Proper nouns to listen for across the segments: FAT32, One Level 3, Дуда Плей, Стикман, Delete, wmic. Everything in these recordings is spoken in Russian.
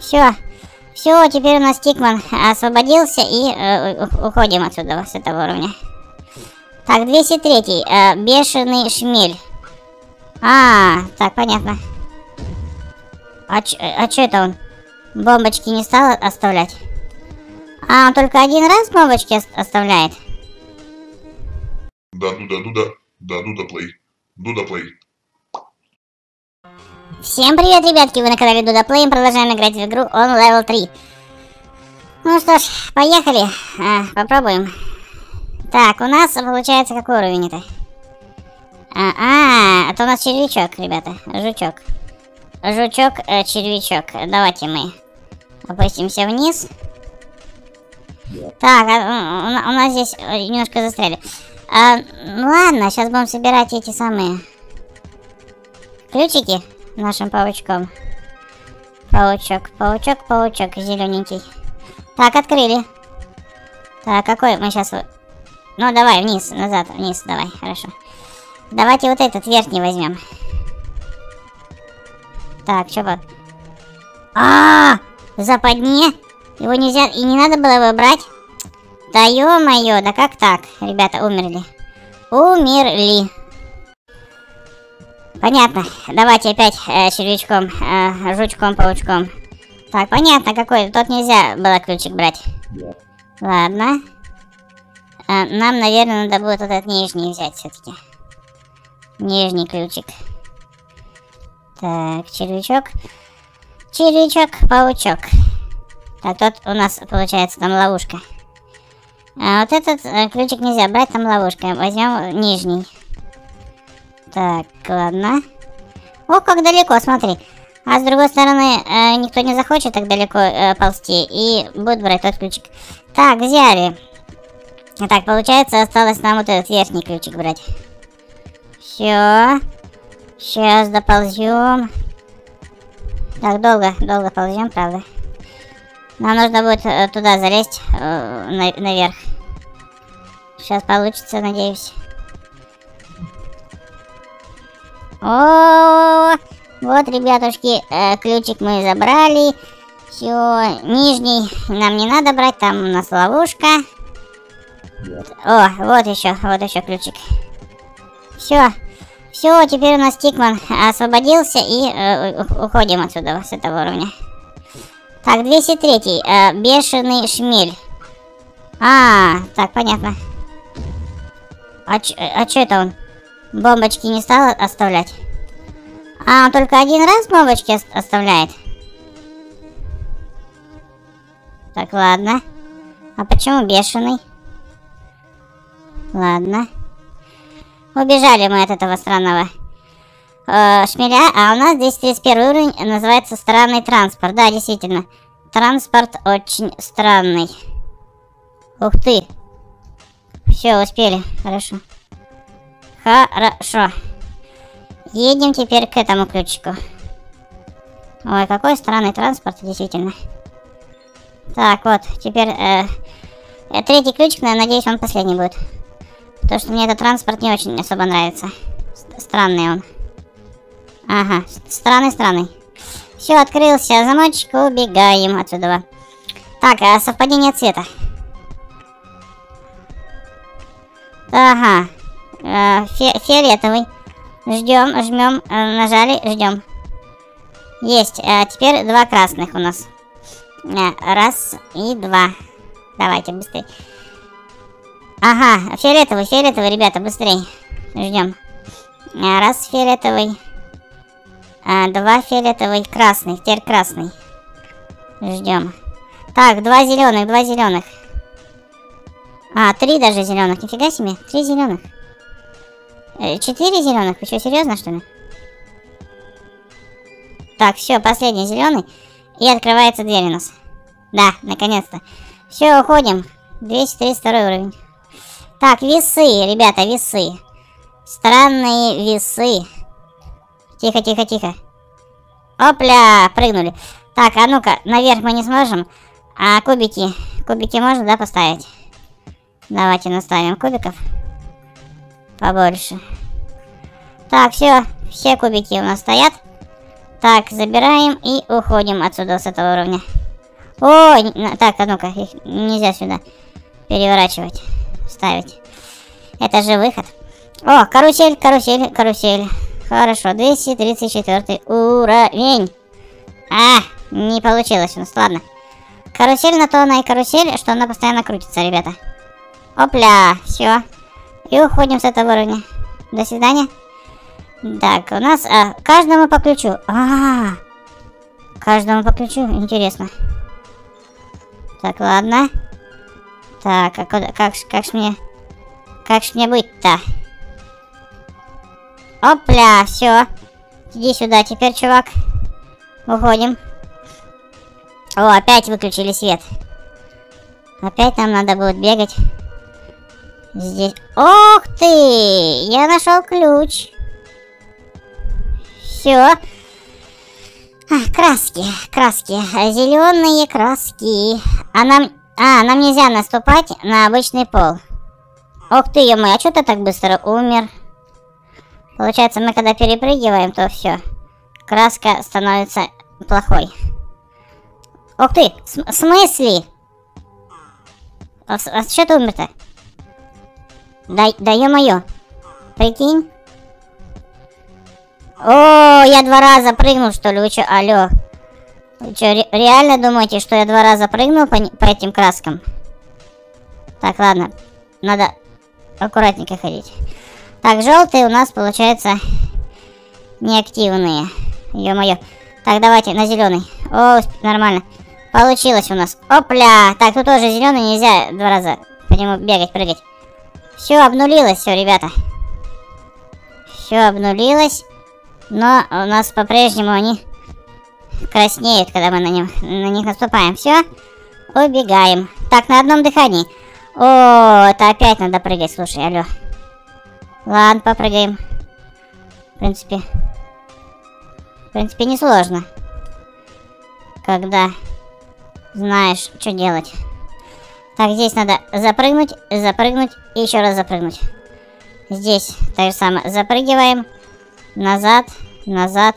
Все. Все, теперь у нас Тикман освободился и уходим отсюда, с этого уровня. Так, 203-й. Бешеный шмель. А, так, понятно. А чё это он? Бомбочки не стал оставлять? А, он только один раз бомбочки оставляет? Да, Дуда Плей. Дуда Плей. Всем привет, ребятки, вы на канале Дуда Плей, мы продолжаем играть в игру One Level 3. Ну что ж, поехали, попробуем. Так, у нас получается какой уровень это? Это у нас червячок, ребята, жучок. Червячок, давайте мы опустимся вниз. Так, у нас здесь немножко застряли. Ну ладно, сейчас будем собирать эти самые ключики. Нашим паучком. Паучок зелененький. Так, открыли. Так, какой мы сейчас... Ну, давай, вниз, назад, вниз, давай, хорошо. Давайте вот этот верхний возьмем. Так, что вот... Западне! Его нельзя... И не надо было его брать. Да ё-моё, да как так? Ребята, умерли. Умерли. Понятно. Давайте опять червячком, жучком, паучком. Так, понятно, какой. Тут нельзя было ключик брать. Ладно. Нам, наверное, надо будет вот этот нижний взять все-таки. Нижний ключик. Так, червячок. Червячок, паучок. Так, тут у нас, получается, там ловушка. А вот этот ключик нельзя брать, там ловушка. Возьмем нижний. Так, ладно. О, как далеко, смотри. А с другой стороны, никто не захочет так далеко ползти. И будет брать тот ключик. Так, взяли. Так, получается, осталось нам вот этот верхний ключик брать. Все. Сейчас доползем. Так, долго ползем, правда. Нам нужно будет туда залезть, наверх. Сейчас получится, надеюсь. О-о-о-о! Вот, ребятушки, ключик мы забрали. Все, нижний нам не надо брать, там у нас ловушка. О, вот еще ключик. Все, все, теперь у нас Тикман освободился и уходим отсюда, с этого уровня. Так, 203-й, бешеный шмель. А, так, понятно. А чё это он? Бомбочки не стал оставлять? А, он только один раз бомбочки оставляет? Так, ладно. А почему бешеный? Ладно. Убежали мы от этого странного шмеля. А у нас здесь 31 уровень, называется странный транспорт. Да, действительно. Транспорт очень странный. Ух ты. Все, успели. Хорошо. Хорошо. Едем теперь к этому ключику. Ой, какой странный транспорт, действительно. Так, вот, теперь третий ключик, надеюсь, он последний будет. Потому что мне этот транспорт не очень особо нравится. Странный он. Ага, странный. Все, открылся замочек, убегаем отсюда. Так, совпадение цвета. Ага. Фиолетовый. Ждем, жмем, нажали, ждем. Есть. Теперь два красных у нас. Раз и два. Давайте быстрее. Ага, фиолетовый, ребята, быстрее. Ждем. Раз фиолетовый. Два фиолетовый, красный. Теперь красный. Ждем. Так, два зеленых. А, три даже зеленых. Нифига себе, три зеленых. 4 зеленых? Вы что, серьезно, что ли? Так, все, последний зеленый. И открывается дверь у нас. Да, наконец-то. Все, уходим. 232 уровень. Так, весы, ребята, весы. Странные весы. Тихо. Опля, прыгнули. Так, а ну-ка, наверх мы не сможем. А кубики? Кубики можно, да, поставить? Давайте наставим кубиков. Побольше. Так, все кубики у нас стоят. Так, забираем и уходим отсюда с этого уровня. Ой, так, а ну-ка, их нельзя сюда переворачивать, ставить. Это же выход. О, карусель, карусель, карусель. Хорошо, 234 уровень. А, не получилось у нас, ладно. Карусель на то она и карусель, что она постоянно крутится, ребята. Опля, все. И уходим с этого уровня. До свидания. Так, у нас каждому по ключу. Каждому по ключу, интересно. Так, ладно. Так, а куда, как ж мне быть-то? Опля, все. Иди сюда теперь, чувак. Уходим. О, опять выключили свет. Опять нам надо будет бегать. Здесь. Ох ты! Я нашел ключ. Все. Краски, краски. Зеленые краски. А нам нельзя наступать на обычный пол. Ох ты, ё-моё, а что ты так быстро умер? Получается, мы когда перепрыгиваем, то все. Краска становится плохой. Ох ты, в смысле? А что ты умер-то? Да ё-моё. Прикинь. О, я 2 раза прыгнул, что ли? Вы чё, алё? Вы чё, реально думаете, что я 2 раза прыгнул по этим краскам? Так, ладно. Надо аккуратненько ходить. Так, желтые у нас, получается, неактивные. Ё-моё. Так, давайте на зеленый. О, нормально. Получилось у нас. Опля! Так, тут тоже зеленый, нельзя 2 раза по нему бегать, прыгать. Все обнулилось, все, ребята. Все обнулилось. Но у нас по-прежнему они краснеют, когда мы на них наступаем. Все, убегаем. Так, на одном дыхании. О, это опять надо прыгать, слушай, алло. Ладно, попрыгаем. В принципе, несложно. Когда знаешь, что делать. Так, здесь надо запрыгнуть, запрыгнуть и еще раз запрыгнуть. Здесь так же самое. Запрыгиваем. Назад, назад.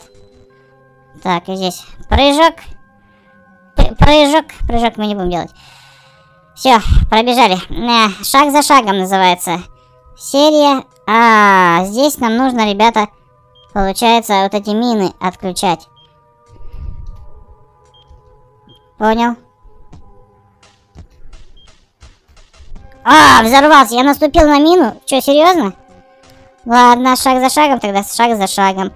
Так, и здесь прыжок. Прыжок мы не будем делать. Все, пробежали. Шаг за шагом называется серия. А здесь нам нужно, ребята, получается, вот эти мины отключать. Понял? А, взорвался. Я наступил на мину. Че, серьезно? Ладно, шаг за шагом, тогда шаг за шагом.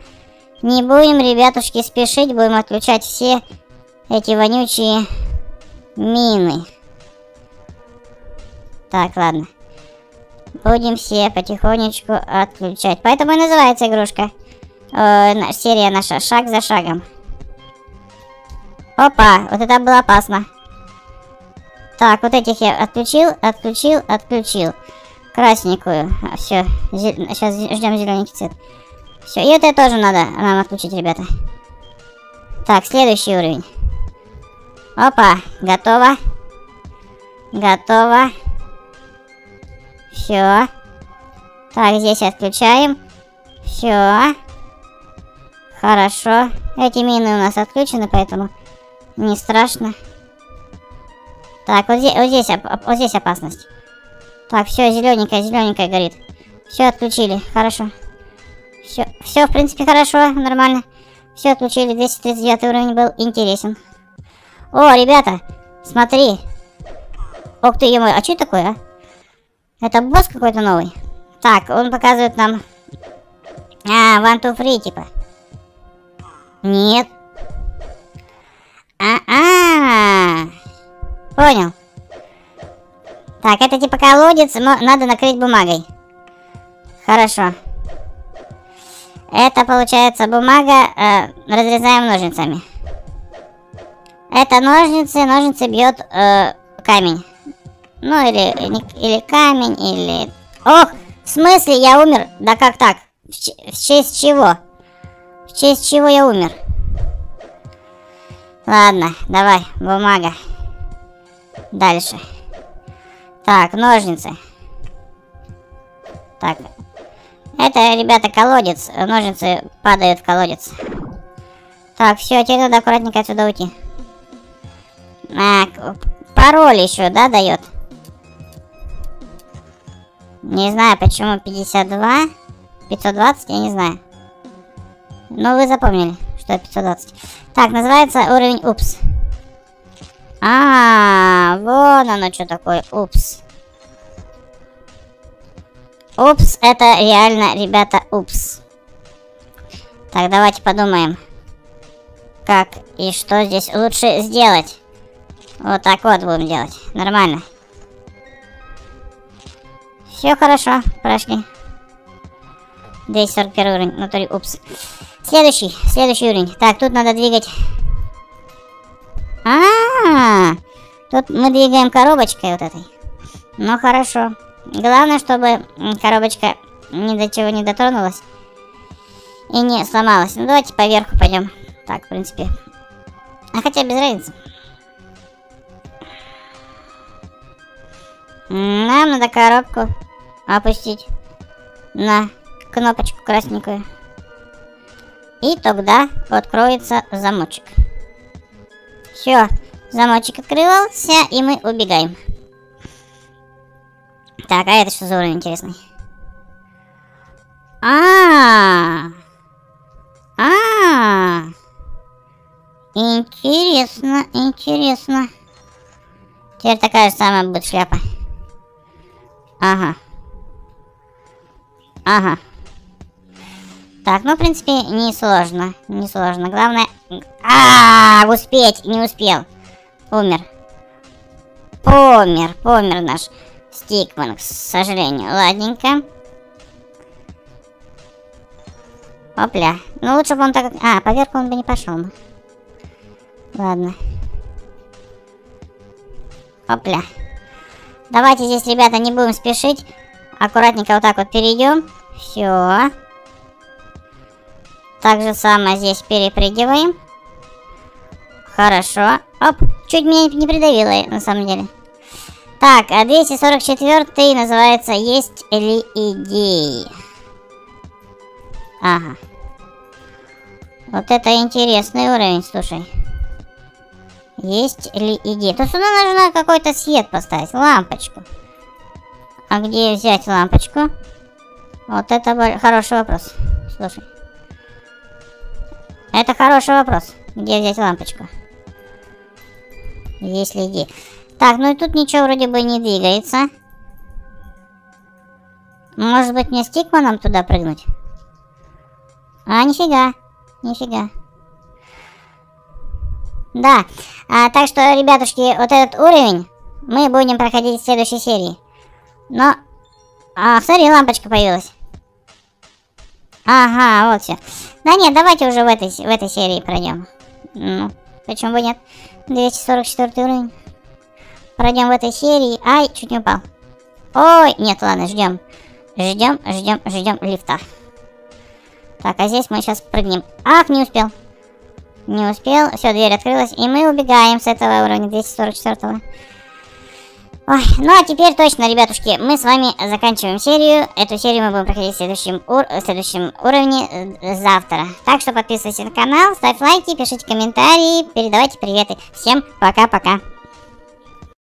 Не будем, ребятушки, спешить. Будем отключать все эти вонючие мины. Так, ладно. Будем все потихонечку отключать. Поэтому и называется игрушка. Серия наша «Шаг за шагом». Опа, вот это было опасно. Так, вот этих я отключил. Красненькую. Все, сейчас ждем зелененький цвет. Все, и это тоже надо нам отключить, ребята. Так, следующий уровень. Опа, готово. Готово. Все. Так, здесь отключаем. Все. Хорошо. Эти мины у нас отключены, поэтому не страшно. Так, вот здесь опасность. Так, все, зелененькая горит. Все отключили, хорошо. Все, в принципе, хорошо, нормально. Все отключили, 239 уровень был интересен. О, ребята, смотри. Ох ты, ё-моё, а что это такое, а? Это босс какой-то новый. Так, он показывает нам... А, one, two, three, типа. Нет. Понял. Так, это типа колодец, но надо накрыть бумагой. Хорошо. Это получается бумага, разрезаем ножницами. Это ножницы бьет камень. Ну, или камень, или... Ох, в смысле я умер? Да как так? В честь чего? В честь чего я умер? Ладно, давай, бумага. Дальше. Так, ножницы. Так. Это, ребята, колодец. Ножницы падают в колодец. Так, все, теперь надо аккуратненько отсюда уйти. Пароль еще, да, дает? Не знаю, почему 52, 520, я не знаю. Но вы запомнили, что 520. Так, называется уровень упс. Вон оно что такое, упс. Упс, это реально, ребята, упс. Так, давайте подумаем, как и что здесь лучше сделать. Вот так вот будем делать, нормально. Все хорошо, прошли. 241 уровень, внутри, упс. Следующий уровень. Так, тут надо двигать. Тут мы двигаем коробочкой вот этой. Ну хорошо. Главное, чтобы коробочка ни до чего не дотронулась и не сломалась. Ну давайте поверху пойдем. Так, в принципе. А хотя без разницы. Нам надо коробку опустить на кнопочку красненькую. И тогда откроется замочек. Все, замочек открывался, и мы убегаем. Так, а это что за уровень интересный? Интересно, интересно. Теперь такая же самая будет шляпа. Ага. Так, ну, в принципе, не сложно. Главное... Успеть, не успел. Помер наш Стикман, к сожалению. Ладненько. Опля. Ну, лучше бы он так... поверху он бы не пошел. Ладно. Опля. Давайте здесь, ребята, не будем спешить. Аккуратненько вот так вот перейдем. Все. Так же самое здесь перепрыгиваем. Хорошо. Оп, чуть меня не придавило, на самом деле. Так, а 244 называется «Есть ли идеи?». Ага. Вот это интересный уровень, слушай. «Есть ли идеи?». То сюда нужно какой-то свет поставить, лампочку. А где взять лампочку? Вот это хороший вопрос, слушай. Это хороший вопрос. Где взять лампочку? Есть ли идеи? Так, ну и тут ничего вроде бы не двигается. Может быть, мне Стикманом туда прыгнуть? Нифига. Да. Так что, ребятушки, вот этот уровень мы будем проходить в следующей серии. Но... смотри, лампочка появилась. Ага, вот все. Да нет, давайте уже в этой серии пройдем. Ну, почему бы нет? 244 уровень. Пройдем в этой серии. Ай, чуть не упал. Ой, нет, ладно, ждем. Ждем лифта. Так, а здесь мы сейчас прыгнем. Ах, не успел. Все, дверь открылась. И мы убегаем с этого уровня, 244-го. Ой, ну а теперь точно, ребятушки, мы с вами заканчиваем серию. Эту серию мы будем проходить в следующем уровне завтра. Так что подписывайтесь на канал, ставьте лайки, пишите комментарии, передавайте приветы. Всем пока-пока.